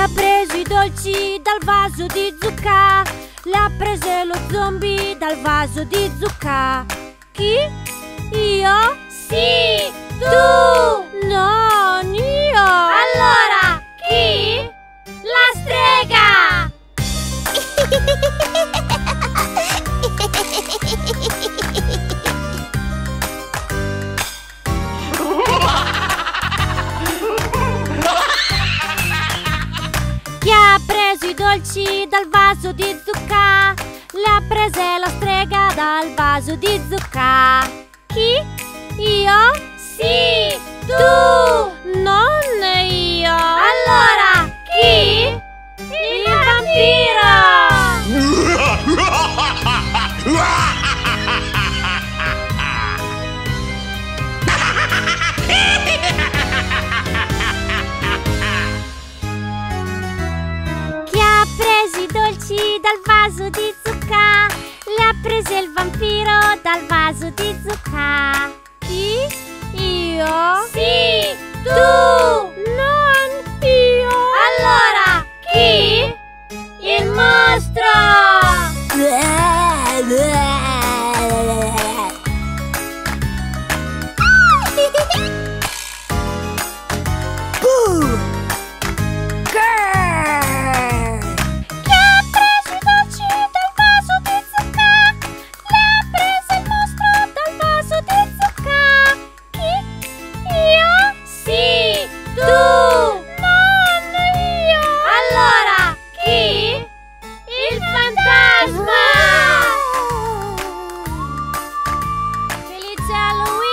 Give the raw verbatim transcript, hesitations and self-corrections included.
ha preso i dolci dal vaso di zucca, l'ha preso lo zombie dal vaso di zucca. Chi? Io? Sì! Tu! Non io! Allora, chi? La strega! Chi ha preso i dolci dal vaso di zucca? L'ha presa la strega dal vaso di zucca. Chi? Io? Sì! Tu! Non io! Allora, chi? Il vampiro! Dal vaso di zucca, le ha prese il vampiro dal vaso di zucca. Chi? Io? Sì! Tu! Non io! Allora, chi? Il mostro! Fantasma! Felice Halloween!